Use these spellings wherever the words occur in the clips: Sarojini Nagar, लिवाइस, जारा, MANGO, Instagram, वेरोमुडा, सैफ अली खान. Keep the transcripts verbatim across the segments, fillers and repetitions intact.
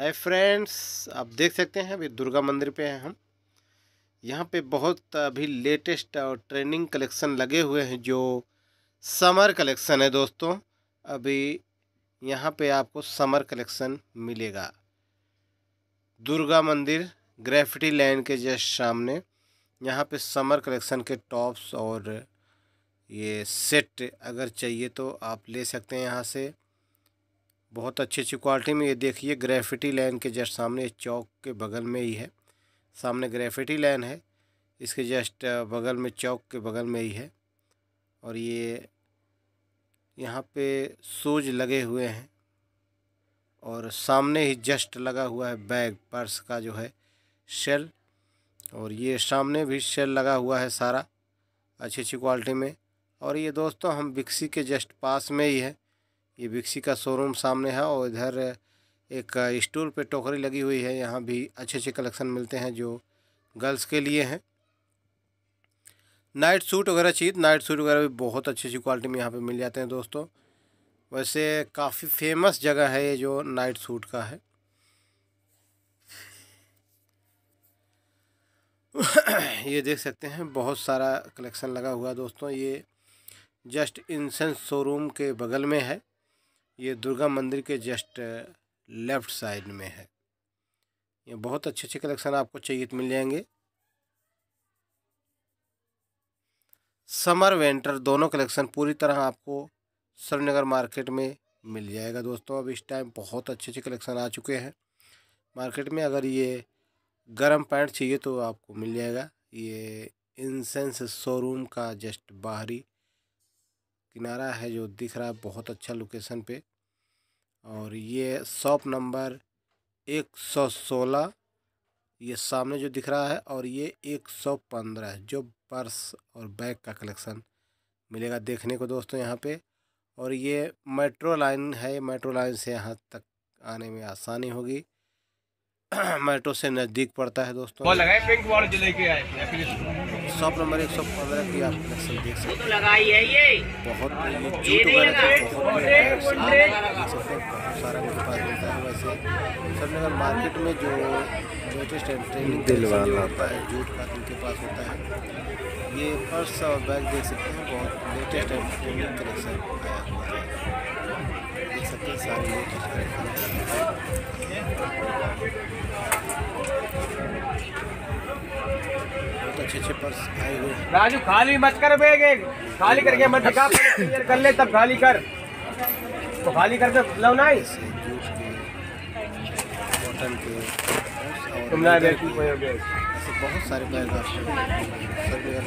Hi friends, आप देख सकते हैं अभी दुर्गा मंदिर पे हैं हम। यहाँ पे बहुत अभी लेटेस्ट और ट्रेंडिंग कलेक्शन लगे हुए हैं जो समर कलेक्शन है दोस्तों। अभी यहाँ पे आपको समर कलेक्शन मिलेगा दुर्गा मंदिर ग्रेफिटी लाइन के जस्ट सामने। यहाँ पे समर कलेक्शन के टॉप्स और ये सेट अगर चाहिए तो आप ले सकते हैं यहाँ से, बहुत अच्छी अच्छी क्वालिटी में। ये देखिए ग्रेफिटी लाइन के जस्ट सामने, चौक के बगल में ही है, सामने ग्रेफिटी लाइन है, इसके जस्ट बगल में, चौक के बगल में ही है। और ये यहाँ पे शूज लगे हुए हैं और सामने ही जस्ट लगा हुआ है बैग पर्स का जो है शेल, और ये सामने भी शेल लगा हुआ है सारा अच्छी अच्छी क्वालिटी में। और ये दोस्तों हम बिक्सी के जस्ट पास में ही है, ये बिक्सी का शोरूम सामने है। और इधर एक स्टूल पे टोकरी लगी हुई है, यहाँ भी अच्छे अच्छे कलेक्शन मिलते हैं जो गर्ल्स के लिए हैं। नाइट सूट वगैरह चाहिए, नाइट सूट वगैरह भी बहुत अच्छी अच्छी क्वालिटी में यहाँ पे मिल जाते हैं दोस्तों। वैसे काफ़ी फेमस जगह है ये जो नाइट सूट का है। ये देख सकते हैं बहुत सारा कलेक्शन लगा हुआ दोस्तों। ये जस्ट इंसेंस शोरूम के बगल में है, ये दुर्गा मंदिर के जस्ट लेफ़्ट साइड में है। ये बहुत अच्छे अच्छे कलेक्शन आपको चाहिए तो मिल जाएंगे। समर विंटर दोनों कलेक्शन पूरी तरह आपको सरोजिनी नगर मार्केट में मिल जाएगा दोस्तों। अब इस टाइम बहुत अच्छे अच्छे कलेक्शन आ चुके हैं मार्केट में। अगर ये गर्म पैंट चाहिए तो आपको मिल जाएगा, ये इंसेंस शोरूम का जस्ट बाहरी किनारा है जो दिख रहा है, बहुत अच्छा लोकेशन पे। और ये शॉप नंबर एक सौ सोलह, ये सामने जो दिख रहा है, और ये एक सौ पंद्रह जो पर्स और बैग का कलेक्शन मिलेगा देखने को दोस्तों यहाँ पे। और ये मेट्रो लाइन है, मेट्रो लाइन से यहाँ तक आने में आसानी होगी, मेट्रो से नज़दीक पड़ता है दोस्तों। शॉप नंबर एक सौ पंद्रह की आप कलेक्शन देख सकते हैं, बहुत जूट वगैरह बहुत सारा मेरे पास मिलता है। वैसे सरोजिनी नगर मार्केट में जो लेटेस्ट एंड ट्रेंडिंग होता है जूट का इनके पास होता है। ये पर्स और बैग देख सकते हैं, बहुत लेटेस्ट एंड ट्रेंडिंग कलेक्शन आया हुआ है, देख सकते हैं सारे लेटेस्ट कलेक्शन। अच्छे अच्छे पर्स आए हुए हैं। राजू खाली मत कर, बैग खाली करके मत दिखा, क्लियर कर ले तब खाली कर, तो खाली कर दे लो ना। तुम ना बैग ऐसे बहुत सारे बैग आपको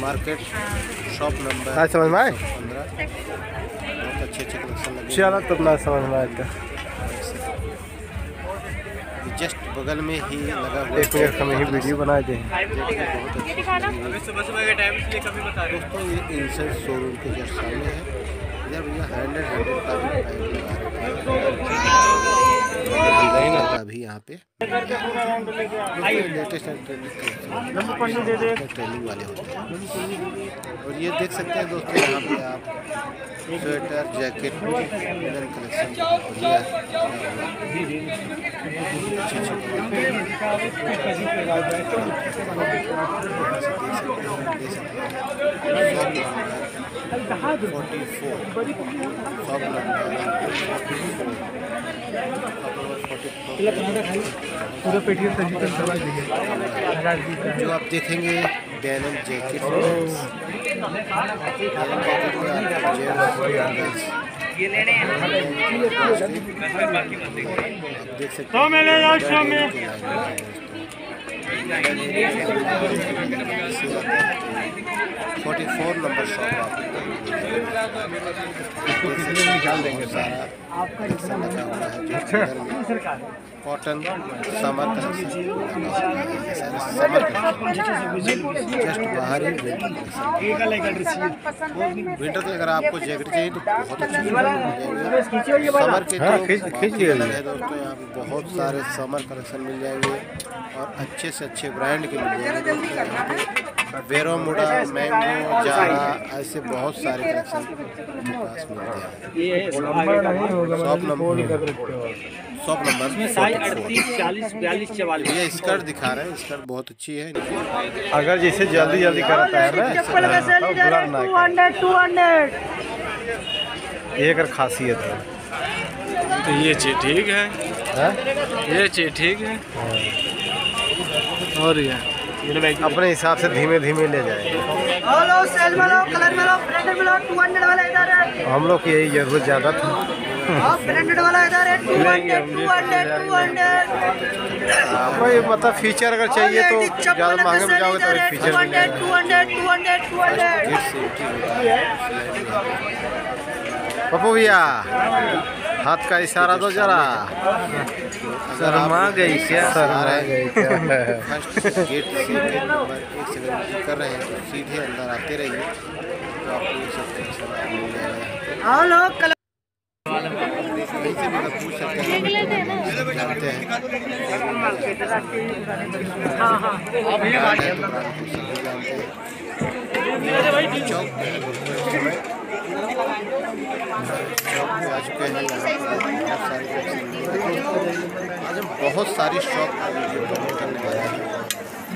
मार्केट शॉप नंबर समझ में आए, बहुत अच्छे अच्छे कलेक्शन लगे। चलो तुम ना समझ में आएगा, जस्ट बगल में ही लगा हुआ है। एक मिनट का ही वीडियो बना दे दोस्तों। ये इंसेंस शोरूम के जस्ट सामने है। इधर भैया हैंडल हैंडल का डिजाइन आता अभी यहाँ पे लेटेस्ट ट्रेनिंग वाले होते हैं। और ये देख सकते हैं दोस्तों यहाँ पे आप स्वेटर जैकेट कलेक्शन बढ़िया जो आप देखेंगे। Denim jacket forty four number shop आपको कॉटन समर समर जस्ट बाहर ही विंटर के। अगर आपको जैकेट चाहिए तो बहुत अच्छी समर के है दोस्तों। यहाँ पे बहुत सारे समर कलेक्शन मिल जाएंगे और अच्छे से अच्छे ब्रांड के मिल जाएंगे दोस्तों। वेरोमुडा, मैंगो, जारा, ऐसे बहुत सारे कलेक्शन पास मिलते हैं। Shop number shop number size अड़तीस चालीस बयालीस चवालीस। ये स्कर्ट दिखा रहे हैं, स्कर्ट बहुत अच्छी है। अगर जैसे जल्दी जल्दी करता है ये अगर खासियत है तो ये चीज ठीक है, ये चीज ठीक है। और ये अपने हिसाब से धीमे धीमे ले जाए। हम लोग की यही जरूरत ज़्यादा थी। कोई मतलब फीचर अगर चाहिए तो ज़्यादा महंगे में जाओगे तो फीचर पप्पू भैया हाथ का इशारा दो जरा। शर्मा गई क्या? शर्मा गई क्या? फर्स्ट गेट से गेट नंबर एक से कर रहे हैं तो सीधे अंदर आते रहिए। आप लोग कल पूछ सकते हैं। आ चुके हैं बहुत सारी शॉप करने वाले हैं,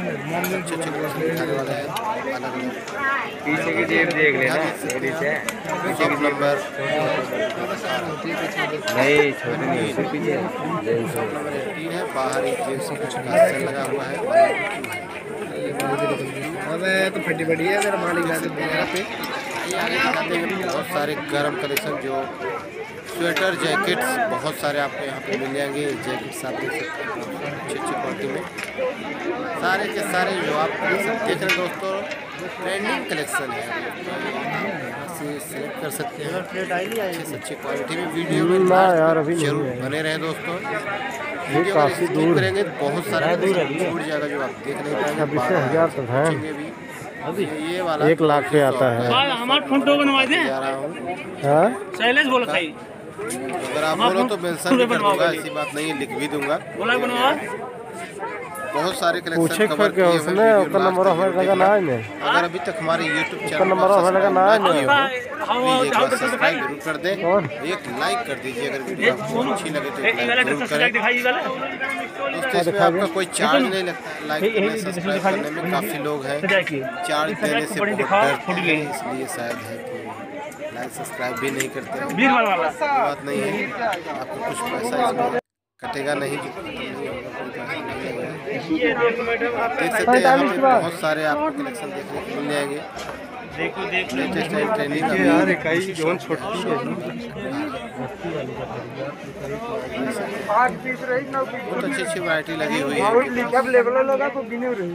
अच्छे अच्छे दिखाने वाले हैं अलग अलग। पीछे की जेब देख लेना, पीछे की नंबर नहीं छोटी है। बाहर एक जेब से कुछ लगा हुआ है तो फटी फटी है। अगर हमारे वगैरह पे बहुत सारे गर्म कलेक्शन जो स्वेटर जैकेट्स बहुत सारे आपको यहाँ पे मिल जाएंगे। जैकेट्स आप देख सकते हैं अच्छी अच्छी क्वालिटी में। सारे के सारे जो आप देख रहे हैं दोस्तों ट्रेंडिंग कलेक्शन है, सेलेक्ट कर सकते हैं अच्छे से अच्छी क्वालिटी में। वीडियो में जरूर बने रहे दोस्तों, वीडियो दूर रहेंगे बहुत सारा छूट जाएगा जो आप देख नहीं पाएंगे। भी ये वाला एक लाख पे आता है। अगर आप बोलो तो मेंशन भी करूँगा, ऐसी बात नहीं है, लिख भी दूंगा। बहुत सारे कलेक्शन कवर किए हैं। अगर अभी तक हमारे यूट्यूब चैनल सब्सक्राइब जरूर कर दें, एक लाइक कर दीजिए अगर वीडियो आपको अच्छी लगे तो करें। दोस्तों इसमें आपका कोई चार्ज नहीं लगता है। लाइक करने सब्सक्राइब करने में काफ़ी लोग हैं, चार्ज देने से बहुत डरते हैं, इसलिए शायद है कि लाइक सब्सक्राइब भी नहीं करते हैं। बात नहीं है, आपको कुछ पैसा इसमें कटेगा नहीं। देख सकते हैं हमें बहुत सारे आपको कलेक्शन देखने को मिल जाएंगे। देखो देखो यार इकाई जोन छोटी है बहुत अच्छी अच्छी वैरायटी लगी हुई है। कब लेवल लगा तो गिनी रही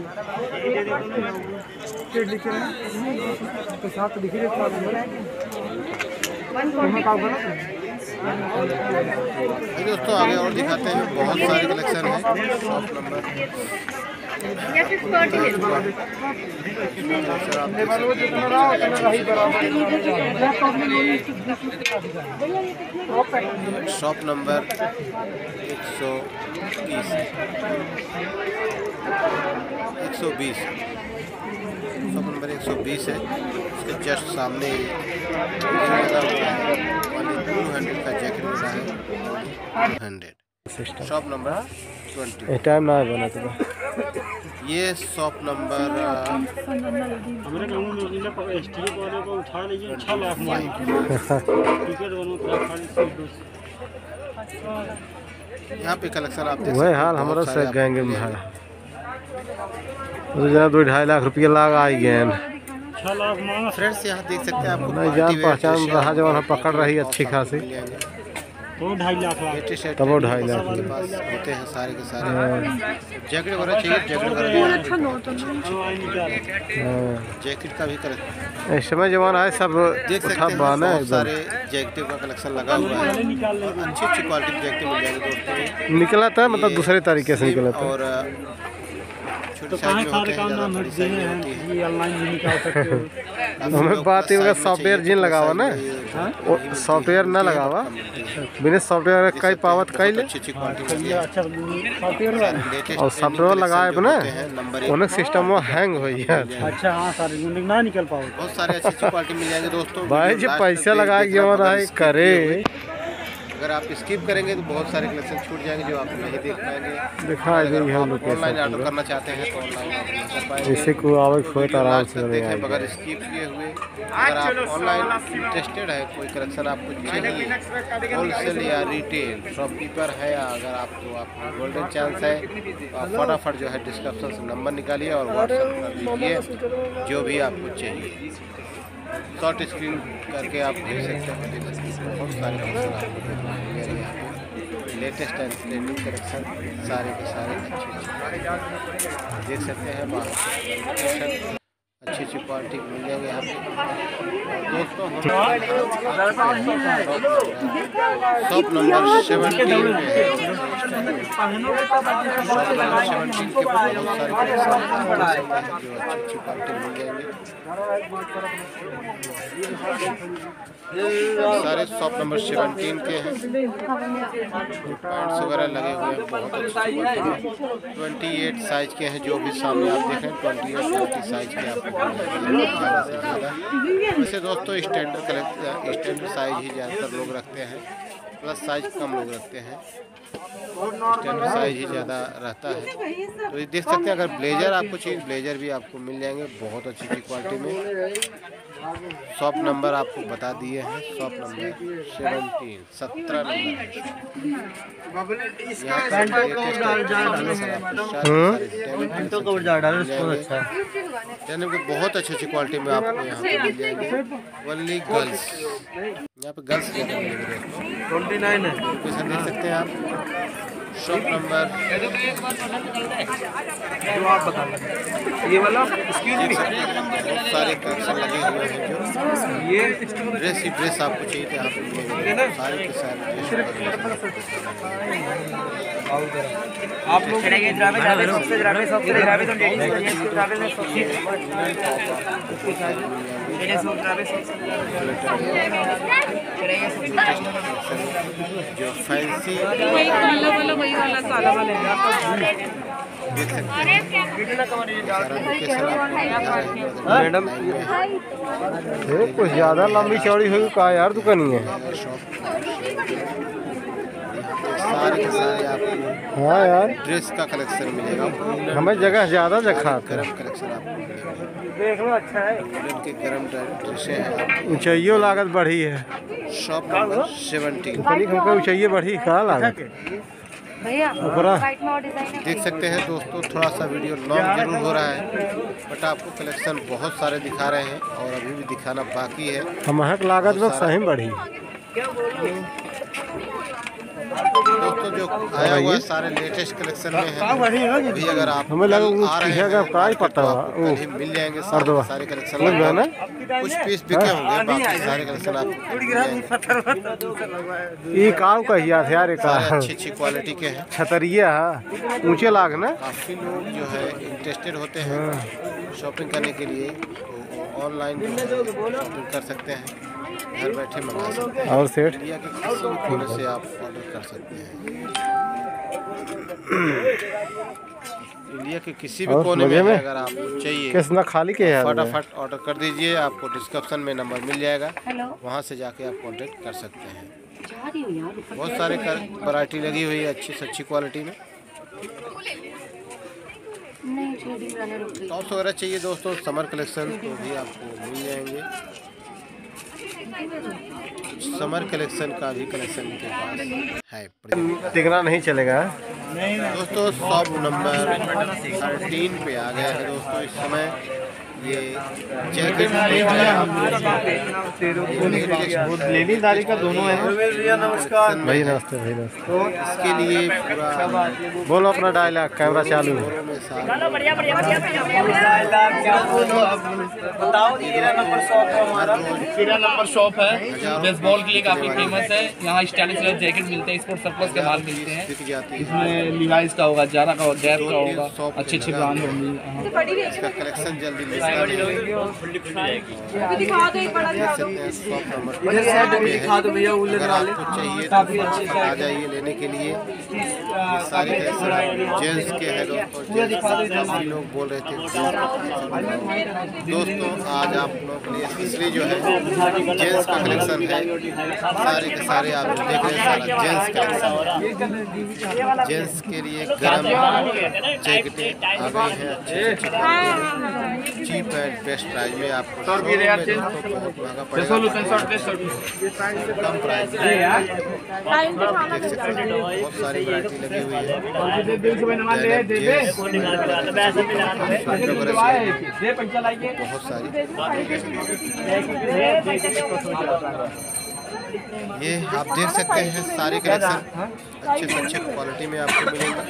तो साथ दिख रही। दोस्तों आगे और दिखाते हैं, बहुत सारे कलेक्शन है। शॉप नंबर शॉप नंबर एक सौ बीस एक सौ बीस शॉप नंबर एक सौ बीस है। उसके जस्ट सामने टू हंड्रेड का जैकेट मिला है, hundred. Shop number twenty time ना बना था। ये शॉप नंबर यहाँ पे कलेक्शन आप वही हाल हमारा सब गएंगे दो ढाई लाख रुपया लाग आई गए। फ्रेंड्स यहाँ देख सकते हैं आपको नहीं जान पहचान रहा जब हम पकड़ रही अच्छी खासी तो ढाई लाख तब ढाई लाख होते हैं सारे के सारे। जैकेट वगैरह चाहिए जैकेट जैकेट का भी कलेक्शन इस समय जमाना है। सब देख सकते हैं सारे जैकेट का कलेक्शन लगा हुआ है। अच्छी अच्छी क्वालिटी की जैकेट मिल जाएगी। निकला था मतलब दूसरे तरीके से निकला था और तो कहाँ सारे काम नाम हट गए हैं। ये ऑनलाइन भी निकाल सकते हो। हमें बात ये होगा सॉफ्टवेयर जिन लगावा ना, सॉफ्टवेयर ना लगावा बिना सॉफ्टवेयर कई पावत कई ले और सॉफ्टवेयर लगाए अपना उनका सिस्टम वो हैंग हो यार। अच्छा हाँ सारे ना निकल पाओ। बहुत सारे अच्छी क्वालिटी मिल जाएंगे दोस्तों। भाई जो पैसा लगाए क्यों रहा है करे अगर आप स्किप करेंगे तो बहुत सारे कलेक्शन छूट जाएंगे जो आप नहीं देख पाएंगे। दिखा देंगे हम लोग ऑनलाइन ऑर्डर करना चाहते हैं तो ऑनलाइन जैसे कोई आवश्यक हो तो आराम से देखें बगैर स्किप किए हुए। अगर आप ऑनलाइन इंटरेस्टेड है कोई कलेक्शन आपको चाहिए होलसेल या रिटेल शॉपकीपर है, अगर आपको आपको गोल्डन चांस है तो आप फटाफट जो है डिस्क्रिप्शन से नंबर निकालिए और व्हाट्सएप कर दीजिए जो भी आपको चाहिए। शॉर्ट स्क्रीन करके आप देख सकते हैं, देख सकते हैं बहुत सारे कलेक्शन आपको देखने को मिल रहे हैं। लेटेस्ट एंड ट्रेंडिंग कलेक्शन सारे के सारे अच्छे देख सकते हैं। बाहर अच्छी अच्छी क्वालिटी मिल जाएंगे आपको। शॉप नंबर सेवनटीन सारे शॉप नंबर सेवनटीन के हैं। पैंट्स वगैरह लगे हुए हैं बहुत अच्छे। ट्वेंटी एट साइज के हैं जो भी सामने आप देखें ट्वेंटी एट ट्वेंटी साइज के आप वैसे दोस्तों स्टैंडर्ड कलेक्शन स्टैंडर्ड साइज ही ज़्यादातर लोग रखते हैं, प्लस साइज कम लोग रखते हैं, स्टैंडर्ड साइज ही ज़्यादा रहता है। तो ये देख सकते हैं अगर ब्लेजर आपको चाहिए ब्लेजर भी आपको मिल जाएंगे बहुत अच्छी अच्छी क्वालिटी में। शॉप नंबर आपको बता दिए हैं, शॉप नंबर सेवनटीन सत्रह नंबर बहुत अच्छी अच्छी क्वालिटी में आपको यहाँ पे मिल जाएंगे। ओनली गर्ल्स, यहाँ पे गर्ल्स के ट्वेंटी नाइन है देख सकते हैं आप। शॉप नंबर जो आप बता ये वाला स्क्रीन भी सारे कलेक्शन लगे हुए हैं जो ये ड्रेस ही ड्रेस आपको चाहिए थे आप सारे के सारे आप लोग जो फैंसी मैडम कुछ ज़्यादा लंबी चौड़ी हुई कहा यार दुकान ही है। हाँ यार ड्रेस का कलेक्शन मिलेगा हमें जगह ज़्यादा रखा कलेक्शन आपको अच्छा है। गर्म ड्रेसें ऊँचाइयों लागत बढ़ी है। शॉप नंबर सेवनटीन हमको ऊँचाइए बढ़ी कहा लागत देख सकते हैं। दोस्तों थोड़ा सा वीडियो लॉन्ग जरूर हो रहा है बट आपको कलेक्शन बहुत सारे दिखा रहे हैं और अभी भी दिखाना बाकी है। हमारे लागत में सही बढ़ी दोस्तों जो आया हुआ सारे लेटेस्ट कलेक्शन में है अभी। अगर आप हमें लगा ही पता है मिल जाएंगे सारे कलेक्शन, कुछ पीस बिके होंगे बाकी सारे कलेक्शन आपको। ये काव का ही यार अच्छी अच्छी क्वालिटी के हैं छतरिया ऊँचे लाग ना काफ़ी लोग जो है इंटरेस्टेड होते हैं शॉपिंग करने के लिए तो ऑनलाइन शॉपिंग कर सकते हैं घर बैठे मंगा सकते हैं और सेठ इंडिया के किसी भी कोने से आप ऑर्डर कर सकते हैं। इंडिया के किसी भी कोने में अगर आपको चाहिए किसना खाली के फटाफट ऑर्डर कर दीजिए, आपको डिस्क्रिप्शन में नंबर मिल जाएगा वहां से जाके आप कांटेक्ट कर सकते हैं। बहुत सारे वैरायटी लगी हुई है अच्छी से अच्छी क्वालिटी में। टॉप्स वगैरह चाहिए दोस्तों समर कलेक्शन तो भी आपको मिल जाएंगे। समर कलेक्शन का भी कलेक्शन के पास है दिखना नहीं चलेगा दोस्तों। शॉप नंबर थर्टीन पे आ गया है दोस्तों। इस समय ये जैकेट लेनीदारी का दोनों है। भैया नमस्कार भाई नमस्ते भाई नमस्ते। तो इसके लिए पूरा बोलो अपना डायलॉग कैमरा चालू बताओ। मेरा नंबर शॉप है हमारा मेरा नंबर शॉप है बेसबॉल के लिए काफ़ी फेमस है। यहाँ स्टाइलिश कलर जैकेट मिलते हैं स्पोर्ट सरप्लस के माल मिलते हैं। इसमें लिवाइस का होगा जारा का होगा गैप का होगा अच्छी अच्छी ब्रांड होगी। इसका कलेक्शन जल्दी आ जाइए लेने के लिए। सारे जेंट्स के हैं लोग लोग बोल रहे थे। दोस्तों आज आप लोग इसलिए जो है जेंट्स का कलेक्शन है, सारे के सारे आप देख रहे हैं, सारा जेंट्स कलेक्शन, जेंट्स के लिए गर्म जैकेटें आ गई है, अच्छे चीप एंड बेस्ट प्राइस में आपको कम प्राइस में बहुत सारी वैरायटी लगी हुई है, बहुत सारी ये आप देख सकते हैं। सारे कलेक्शन अच्छे से अच्छे क्वालिटी में आपको मिलेगा।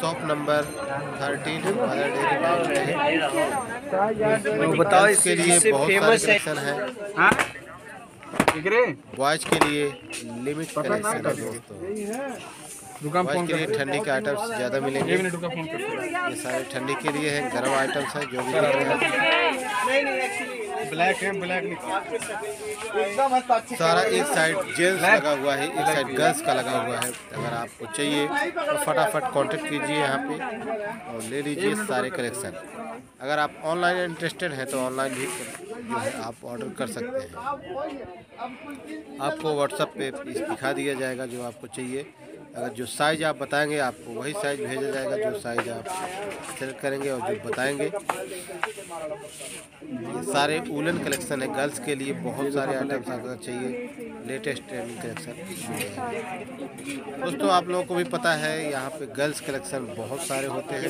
शॉप नंबर थर्टीन है। बताओ इसके लिए बहुत सारे कलेक्शन है। बॉयज के लिए लिमिट कलेक्शन है दोस्तों। बॉयज के लिए ठंडी के आइटम्स ज़्यादा मिलेंगे। ये सारे ठंडी के लिए है, गर्म आइटम्स है जो भी ब्लैक है, ब्लैक नहीं। सारा एक साइड जेंट्स लगा हुआ है, एक साइड गर्ल्स का लगा हुआ है। अगर आपको चाहिए तो फटाफट कांटेक्ट कीजिए यहाँ पे और ले लीजिए सारे कलेक्शन। अगर आप ऑनलाइन इंटरेस्टेड हैं तो ऑनलाइन भी जो है आप ऑर्डर कर सकते हैं। आपको व्हाट्सएप पे दिखा दिया जाएगा जो आपको चाहिए। अगर जो साइज़ आप बताएंगे आपको वही साइज़ भेजा जाएगा, जो साइज़ आप सेलेक्ट करेंगे और जो बताएंगे। ये सारे वूलन कलेक्शन है गर्ल्स के लिए, बहुत सारे आइटम्स आपको चाहिए, लेटेस्ट ट्रेंडिंग कलेक्शन। दोस्तों आप लोगों को भी पता है यहाँ पे गर्ल्स कलेक्शन बहुत सारे होते हैं।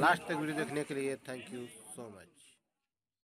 लास्ट तक वीडियो देखने के लिए थैंक यू सो मच।